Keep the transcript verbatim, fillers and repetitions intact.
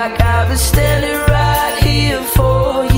like I've been standing right here for you.